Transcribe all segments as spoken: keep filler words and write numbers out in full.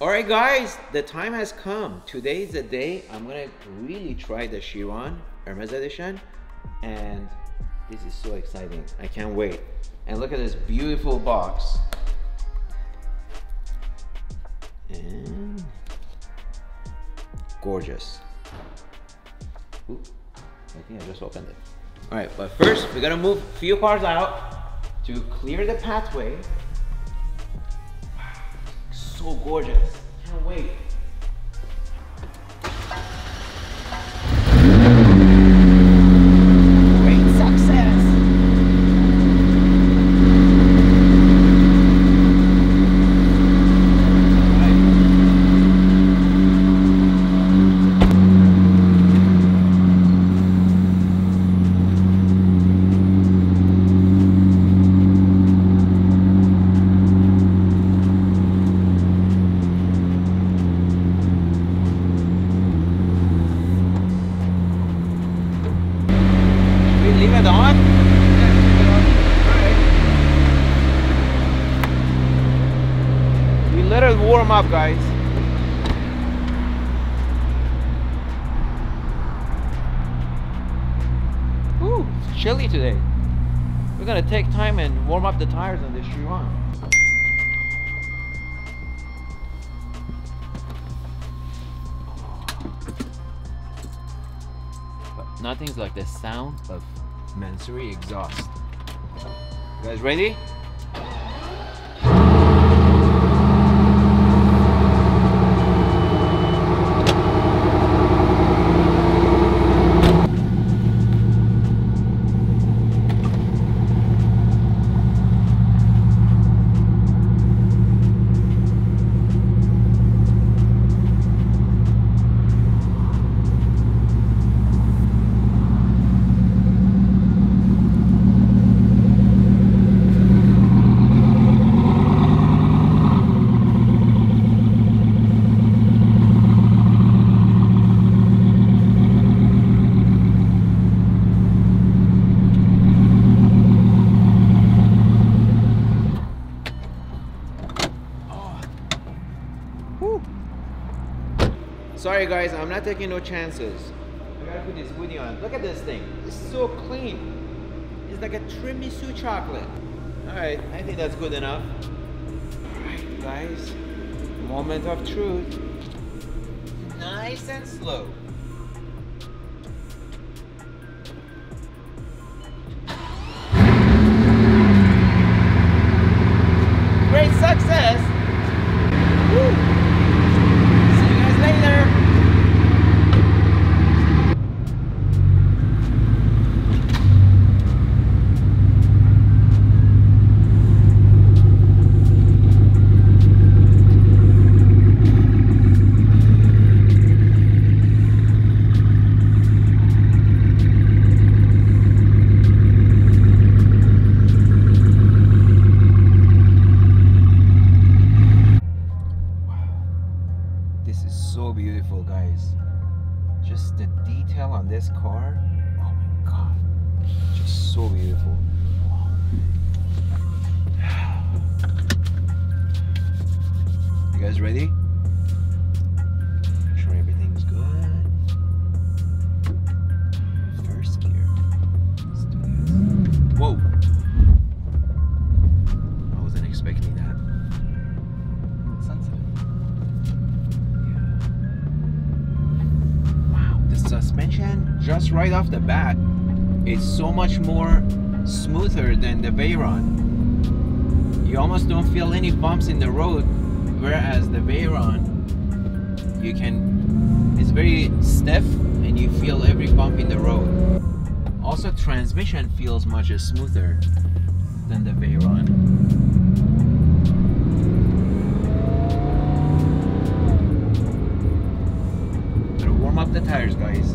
Alright guys, the time has come. Today is the day I'm gonna really try the Chiron Hermes Edition, and this is so exciting. I can't wait. And look at this beautiful box. And gorgeous. Ooh, I think I just opened it. Alright, but first we're gonna move a few cars out to clear the pathway. So gorgeous. Can't wait. Great success. Leave it on? Yeah, leave it on. Alright. We let it warm up, guys. Ooh, it's chilly today. We're gonna take time and warm up the tires on this Chiron. But nothing's like the sound of Mansory exhaust. You guys ready? Sorry guys, I'm not taking no chances. I gotta put this hoodie on. Look at this thing. It's so clean. It's like a tiramisu chocolate. Alright, I think that's good enough. Alright guys, moment of truth. Nice and slow. Great success! Woo. Beautiful guys, just the detail on this car, oh my god, just so beautiful. You guys ready? Make sure everything's good. First gear. Let's do this. Whoa! I wasn't expecting that. It's sensitive. Suspension just right off the bat, it's so much more smoother than the Veyron. You almost don't feel any bumps in the road, whereas the Veyron, you can, it's very stiff and you feel every bump in the road. Also, transmission feels much smoother than the Veyron. Up the tires, guys.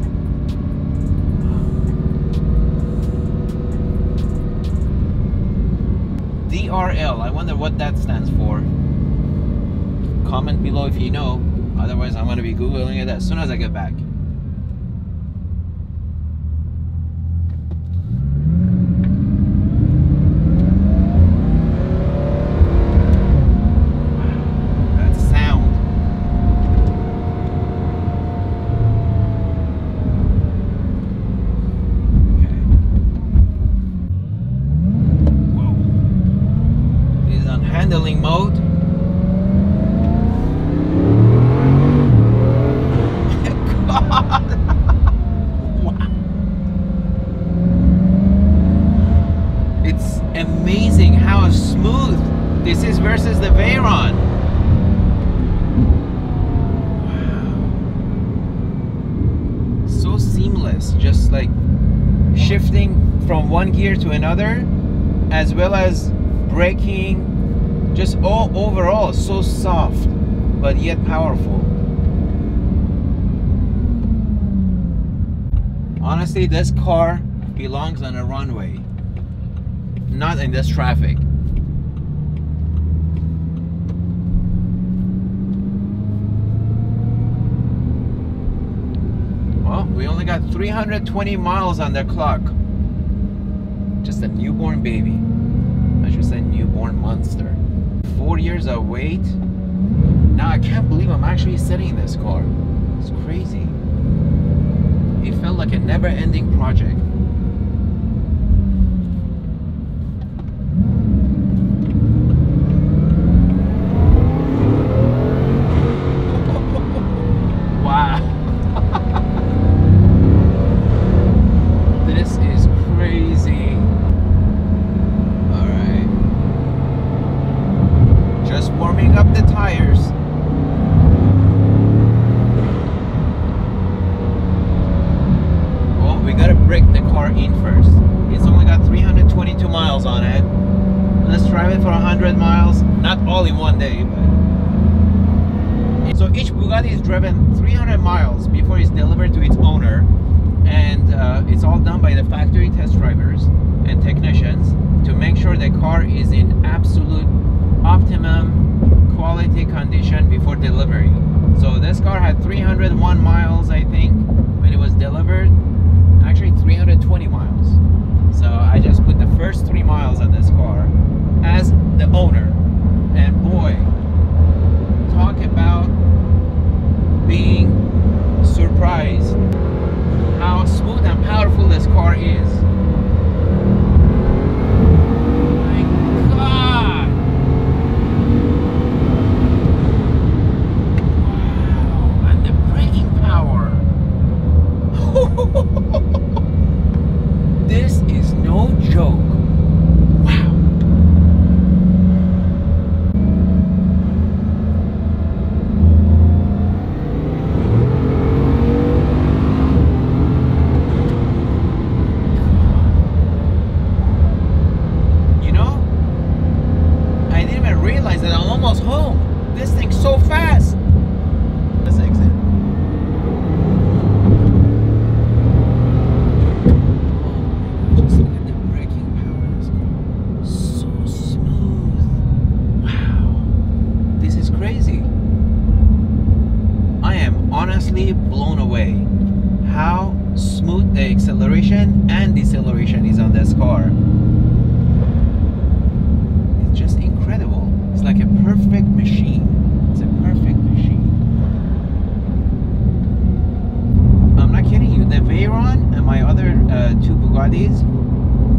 D R L, I wonder what that stands for. Comment below if you know, otherwise I'm going to be googling it as soon as I get back. Wow, that sound. from one gear to another, as well as braking, just all overall so soft but yet powerful. Honestly, this car belongs on a runway, not in this traffic. Well, we only got three hundred twenty miles on the clock. Just a newborn baby. I should say newborn monster. Four years of wait. Now I can't believe I'm actually sitting in this car. It's crazy. It felt like a never-ending project. Driven three hundred miles before it's delivered to its owner, and uh, it's all done by the factory test drivers and technicians to make sure the car is in absolute optimum quality condition before delivery. So this car had three hundred one miles, I think, when it was delivered. Actually three hundred twenty miles. So I just put the first three miles on this car as the owner, and boy, talk about being surprised how smooth and powerful this car is. My God! Wow, and the braking power. This is no joke. Wow.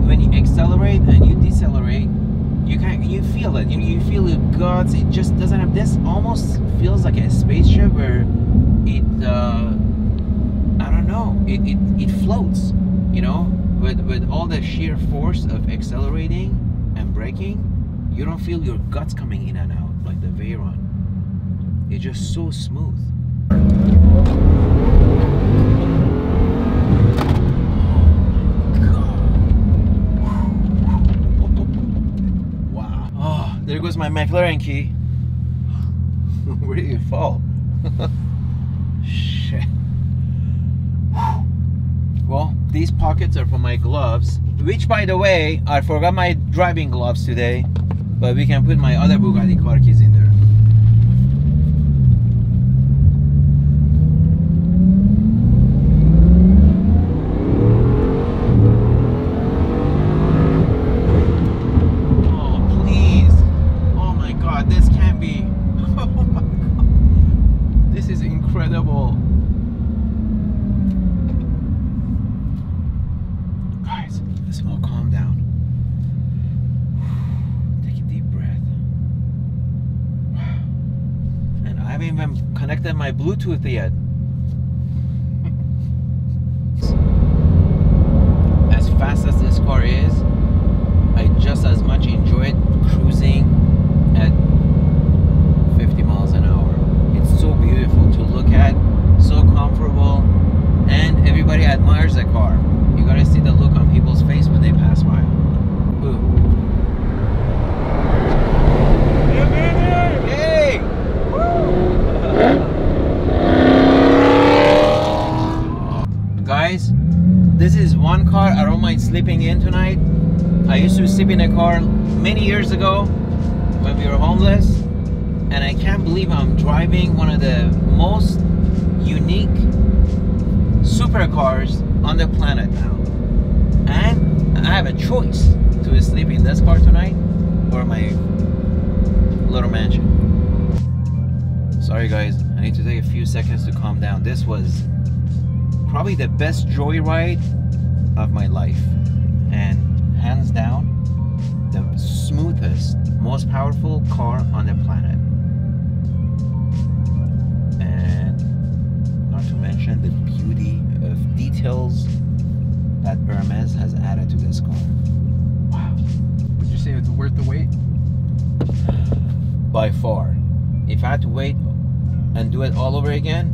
When you accelerate and you decelerate, you can you feel it. You you feel your guts. It just doesn't have this. Almost feels like a spaceship where it uh, I don't know. It, it it floats. You know, with with all the sheer force of accelerating and braking, you don't feel your guts coming in and out like the Veyron. It's just so smooth. There goes my McLaren key. Where did it fall? Shit. Well, these pockets are for my gloves, which, by the way, I forgot my driving gloves today, but we can put my other Bugatti car keys in there. Connected my Bluetooth yet. As fast as this car is, I just as much enjoyed cruising at fifty miles an hour. It's so beautiful to look at, so comfortable, and everybody admires the car. You gotta see the look on people's face when mind sleeping in tonight. I used to sleep in a car many years ago when we were homeless, and I can't believe I'm driving one of the most unique supercars on the planet now. And I have a choice to sleep in this car tonight or my little mansion. Sorry guys, I need to take a few seconds to calm down. This was probably the best joyride of my life, and hands down the smoothest, most powerful car on the planet, and not to mention the beauty of details that Hermes has added to this car. Wow. Would you say it's worth the wait? By far. If I had to wait and do it all over again,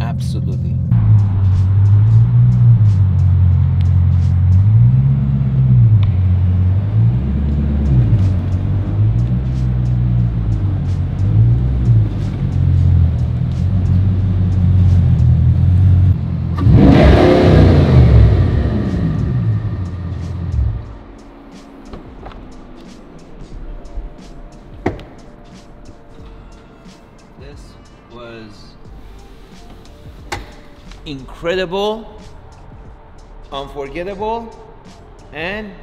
absolutely. This was incredible, unforgettable, and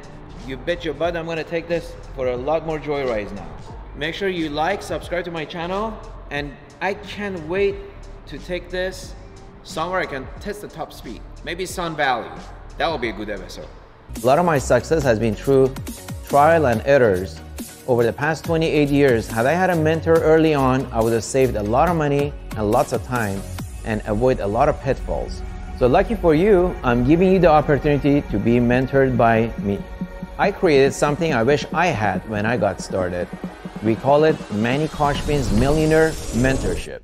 you bet your butt I'm gonna take this for a lot more joyrides now. Make sure you like, subscribe to my channel, and I can't wait to take this somewhere I can test the top speed. Maybe Sun Valley. That will be a good episode. A lot of my success has been through trial and errors. Over the past twenty-eight years, had I had a mentor early on, I would have saved a lot of money and lots of time and avoid a lot of pitfalls. So lucky for you, I'm giving you the opportunity to be mentored by me. I created something I wish I had when I got started. We call it Manny Khoshbin's Millionaire Mentorship.